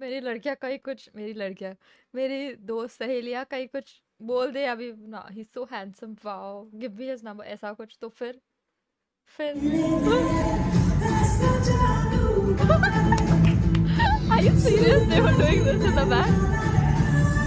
मेरी दोस्त सहेलियाँ कहीं कुछ बोल दे अभी ना, ही so handsome, wow, give me his number, ऐसा कुछ, तो फिर Are you serious? They were doing this in the back?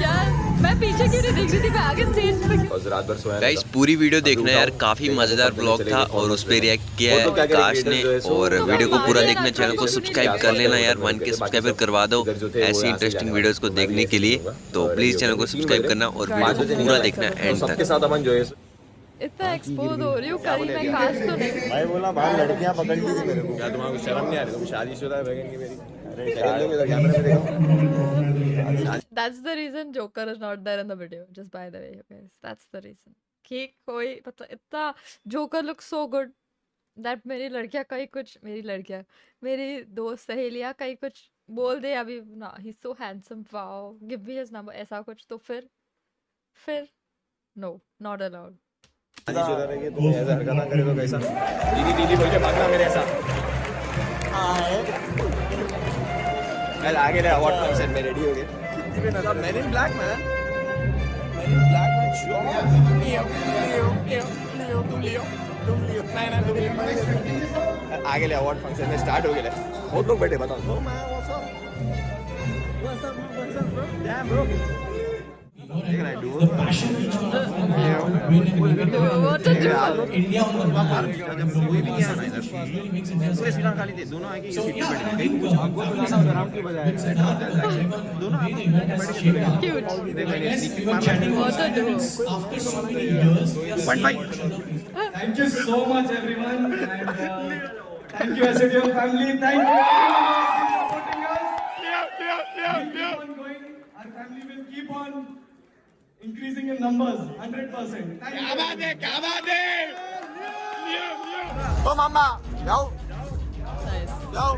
यार मैं पीछे क्यों नहीं देख रही थी, मैं आगे स्टेज पे। रात भर सोया। गाइस पूरी वीडियो देखना यार, काफी मजेदार व्लॉग था और उस पे रिएक्ट किया है काश ने, और वीडियो को पूरा देखना, चैनल को सब्सक्राइब कर लेना यार, 1K सब्सक्राइबर करवा दो ऐसी इंटरेस्टिंग वीडियोस को देखने के लिए, तो प्लीज चैनल को सब्सक्राइब करना और वीडियो को पूरा देखना एंड तक। सबके साथ अमन जो है इतना एक्सपोज हो रही हूं, कहीं मैं काश तो नहीं। भाई बोला बाहर लड़कियां पकड़ ली थी मेरे को, क्या तुम्हारे को शर्म नहीं आ रही? तुम शादीशुदा है बहन की मेरी। That's the reason Joker is not there in the video. Just by the way, you guys, that's the reason. कि कोई मतलब इतना Joker looks so good that मेरी दोस्त सहेलियाँ कहीं कुछ बोल दे अभी ना, he's so handsome, wow, give me his number, ऐसा कुछ, तो फिर no, not allowed. मैं आगे ले अवार्ड फंक्शन में रेडी हो गए। Man in black man, man in black man show Leo man, आगे ले अवार्ड फंक्शन में स्टार्ट हो गए। बहुत लोग बैठे, बताओ ब्रो, मैं व्हाट्सअप डैम ब्रो, देख रहा है do India on the power, जब कोई भी है ना पूरे श्रीलंका खाली थे, दोनों आगे सीट पे बैठे, कहीं कुछ आपको थोड़ा सा आराम की बजाय दोनों आगे बैठे। 1 5 thank you so much everyone and thank you s8ul फैमिली, thank you supporting us, our family will keep on increasing in numbers 100%. Kya baat hai oh mama jao nice jao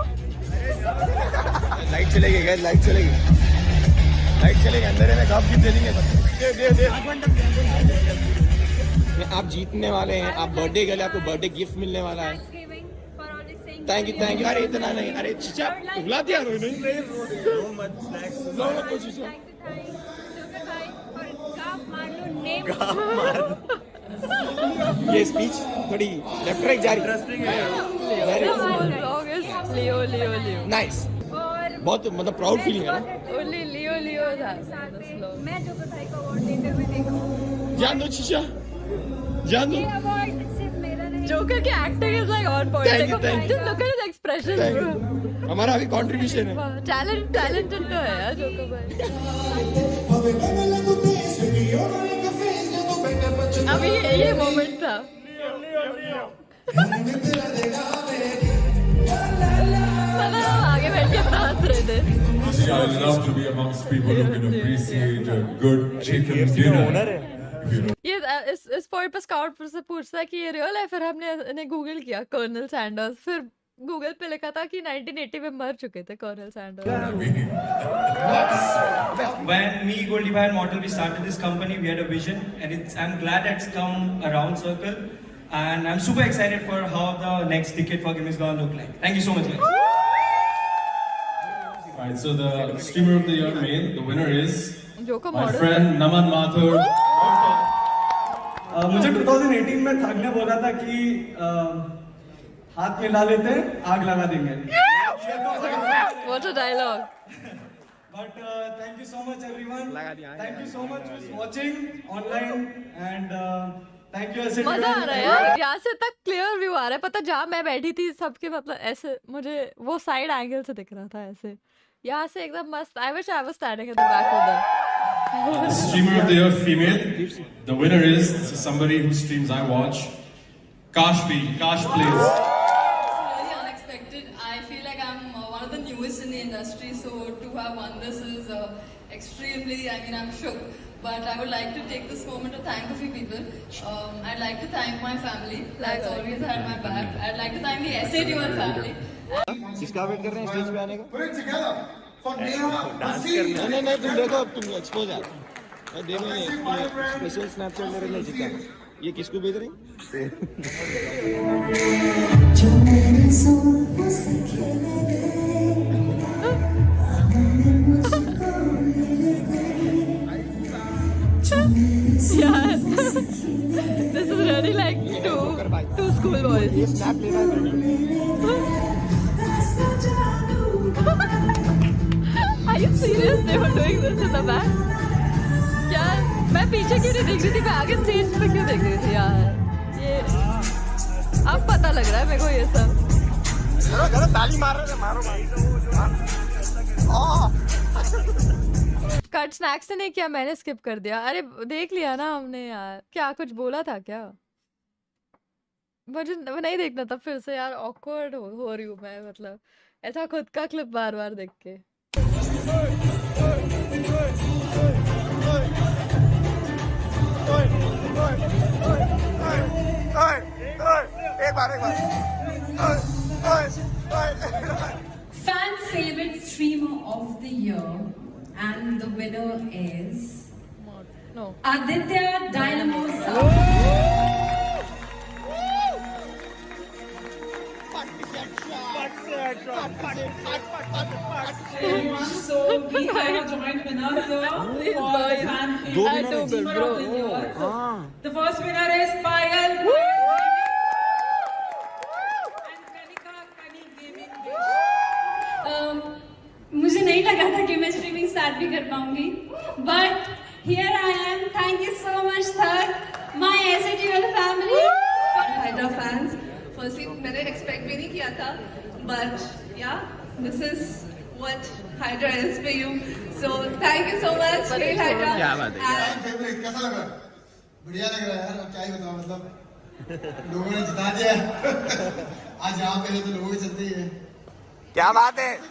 light chalega andar mein aap gift denge, de aap jeetne wale hain, aap birthday ke liye आपको birthday gift मिलने वाला है। Thank you अरे इतना नहीं, अरे चिचा भुला दिया रो नहीं रो मत स्नैक्स लो मत चिचा, गाप मार लो नेम गाप मार। ये स्पीच थोड़ी लेफ्ट राइट जारी इंटरेस्टिंग है, very cool vlog is Leo nice, और बहुत मतलब प्राउड फीलिंग है ना, ओनली लियो था। मैं जो भाई को अवार्ड देते हुए देखूं, जान दो चिचा जान दो, जोकर की acting is like on point, just look at his expression, हमारा भी कंट्रीब्यूशन है, टैलेंटेड तो है यार जोकर भाई। अब ये मोमेंट था, आगे बैठ के नाच रहे थे। I love to be amongst people who can appreciate a good chicken dinner. ये इस पॉइंट पर स्काउट से पूछता है कि ये रियल है, फिर हमने इन्हें गूगल किया कर्नल सैंडर्स, फिर गूगल पे लिखा था कि 1980 में मर चुके थे colonel Sanders. When me Goldie Bhai and Mortal we started this company, we had a vision and it's I'm glad it's come around circle and I'm super excited for how the next decade for game is going to look like. Thank you so much guys. Right, so the streamer of the year main, the winner is my friend Naman Mathur. मुझे 2018 में थाकने बोला था कि हाथ में ला लेते हैं आग लगा देंगे। What a dialogue! But thank you so much everyone. Thank you so much for watching online and thank you s8ul। मजा आ रहा है यार, यहाँ से तक क्लियर व्यू आ रहा है, पता जहाँ मैं बैठी थी सबके मतलब ऐसे मुझे वो साइड एंगल से दिख रहा था, ऐसे यहाँ से एकदम मस्त। I wish I was standing at the back of the streamer of the year female, the winner is somebody who streams I watch, KaashPlays. Really unexpected. I feel like I'm one of the newest in the industry, so to have won this is extremely. I mean, I'm shook. But I would like to take this moment to thank a few people. I'd like to thank my family that's always had my back. I'd like to thank the s8ul family. किसका wait कर रहे हैं stage पे आने का? Put it together. नहीं तुम देखो, अब तुम एक्सपोज आ रहे देखो, स्पेशल स्नैपचैट मेरे लिए जीता, ये किसको भेज रही? Snapple boys. Are you serious? They were doing this in the back? क्या मैं पीछे क्यों नहीं देख रही थी, मैं आगे स्टेज पे क्यों देख रही थी यार? ये अब पता लग रहा है मेरे को ये सब। ताली मारो भाई। कट स्नैक्स ने किया, मैंने स्किप कर दिया। अरे देख लिया ना हमने यार, क्या कुछ बोला था क्या? मुझे नहीं देखना था फिर से यार, ऑकवर्ड हो रही हूँ मैं, मतलब ऐसा खुद का क्लिप बार बार देख के। Fan favorite streamer of the year, and the winner is Aditya Dynamo. So we have a joint winner here for the fan favorite streamer of the year. The first winner is Payal. मुझे नहीं लगा था कि मैं streaming start भी कर पाऊंगी, but here I am. Thank you so much थक my s8ul family Hydra fans. Firstly मैंने एक्सपेक्ट भी नहीं किया था, but yeah this is what Hydra is for you, so thank you so much Hail Hydra। क्या बात है यार, फेवरेट कैसा लग रहा है? बढ़िया लग रहा है यार, अब क्या ही बताऊं, मतलब लोगों ने जिता दिया आज यहां पे, तो लोग ही जितते ही है। क्या बात है, love to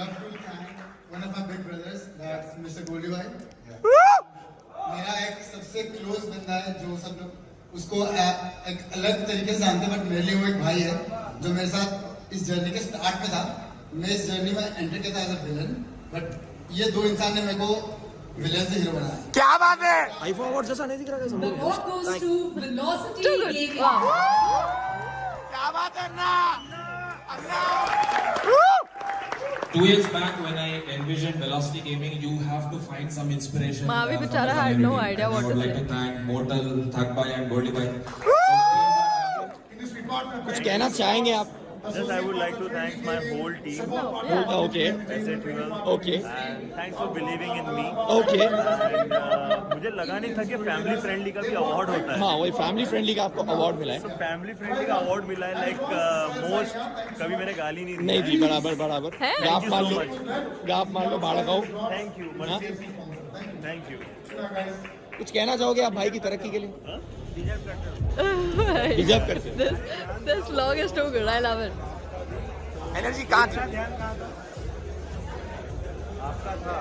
thank one of my big brothers that's mister गोली भाई। मेरा एक सबसे क्लोज बंदा है जो सब लोग उसको एक अलग तरीके से जानते हैं, बट मेरे लिए वो एक भाई है जो मेरे साथ इस जर्नी के स्टार्ट में था। मैं इस जर्नी में एंटर किया था एज अ विलन, बट ये दो इंसान ने मेरे को विलन से हीरो बनाया। क्या बात है, आईफोन अवार्ड जैसा नहीं दिख रहा है। The award goes to Velocity Gaming. क्या बात है ना। Two years back, when I envisioned Velocity Gaming, you have to find some inspiration. Mavi bechara had no idea what to say. I would like to thank Mortal, Thakbai, and Goldie Bhai. कुछ कहना चाहेंगे आप? Yes, I would like to thank my whole team. Okay. s8ul. Okay. And thanks for believing in me. Okay. And मुझे लगा नहीं था कि family friendly का भी अवार्ड होता है। हाँ, वही फैमिली फ्रेंडली का आपको अवार्ड मिला है। फैमिली फ्रेंडली का अवार्ड मिला है, लाइक मोस्ट, कभी मैंने गाली नहीं दी। नहीं दी, बराबर बराबर। आप मान लो भाड़ा खाओ। Thank you. Thank you. कुछ कहना चाहोगे आप भाई की तरक्की के लिए? डिजर्व करते हो। This log is too good. I love it. Energy कहाँ थी? आपका था।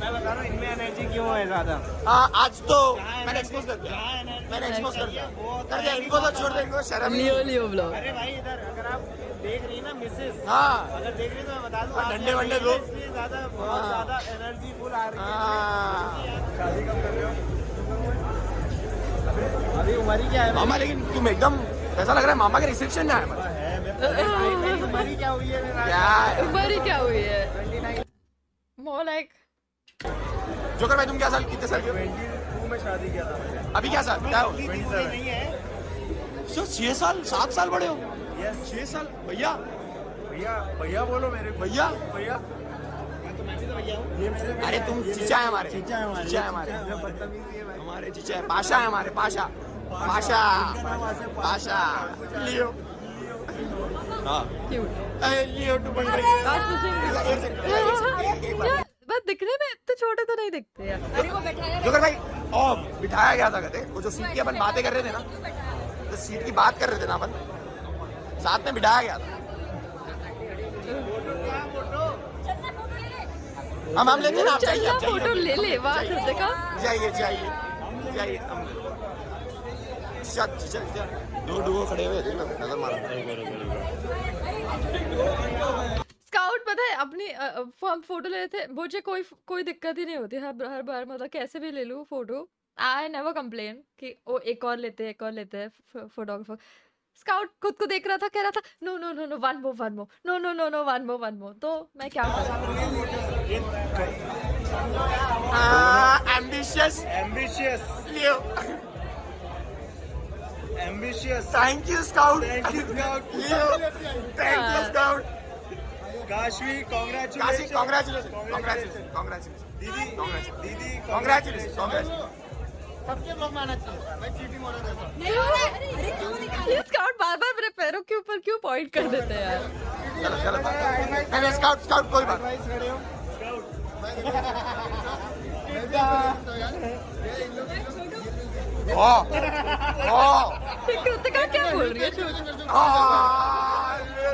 मैं बता रहा हूँ इनमें एनर्जी क्यों है ज़्यादा। आज तो मैंने एक्सपोज कर दिया। मैंने एक्सपोज कर दिया। इनको तो छोड़ दे, इनको शर्म नहीं। Leo blog. अरे भाई इधर अगर आप देख रही ना मिसेस, अगर देख रही तो मैं बता दूँ ठंडे वंडे लोग ज़्यादा एनर्जी फुल आ रही है। शादी कब कर रहे हो? अभी उम्र क्या है मामा? लेकिन तुम एकदम ऐसा लग रहा है मामा के रिसेप्शन में आए। उम्र क्या हुई है? More like जोकर भाई, तुम क्या साल, कितने साल के? 22 में शादी किया था। अभी क्या साल क्या हो? 27 नहीं है सर, 6 साल 7 साल बड़े हो। यस 6 साल। भैया भैया भैया बोलो मेरे भैया भैया। अरे तुम चीचा है हमारे, चीचा है, पाशा है हमारे, पाशा। लियो बस दिखने में तो छोटे तो नहीं दिखते यार। अरे वो बैठाया जोकर भाई, बिठाया गया था कहते, वो जो सीट की अपन बातें कर रहे थे ना, जो सीट की बात कर रहे थे ना अपन, साथ में बिठाया गया था। हम लेते ना, आप चाहिए फोटो ले ले। वाह देखा, जाइए दो खड़े हुए थे नजर मारा। स्काउट पता है अपनी हम फोटो ले रहे थे, मुझे कोई दिक्कत ही नहीं होती हर बार, मतलब कैसे भी ले लूँ फोटो। आई नेवर कंप्लेन कि ओ एक और लेते हैं फोटोग्राफर। स्काउट खुद को देख रहा था, कह रहा था नो वन मोर। तो मैं क्या करूं? Ambitious Leo. ambitious. Thank you, Scout. Thank you, Scout. Thank you, Scout. Kaashi, congratulations. Kaashi, congratulations. Congratulations. Congratulations. Didi, congratulations. Congratulations. Congratulations. सबके लोग माना चाहिए भाई चीटिंग हो रहा है नहीं हो रहा है। अरे क्यों निकाल ये स्काउट बार-बार मेरे पैरों के ऊपर क्यों पॉइंट कर देते हैं यार। चलो चलो मैंने स्काउट स्काउट कोई बात नहीं खड़े हो स्काउट ओ कृतिका क्या बोल रही है। आ ले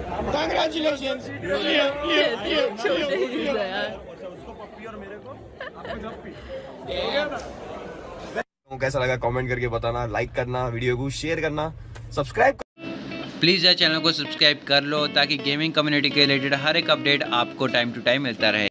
Congratulations. कैसा लगा कमेंट करके बताना, लाइक करना, वीडियो को शेयर करना, सब्सक्राइब प्लीज यार, चैनल को सब्सक्राइब कर लो ताकि गेमिंग कम्युनिटी के रिलेटेड हर एक अपडेट आपको टाइम टू टाइम मिलता रहे।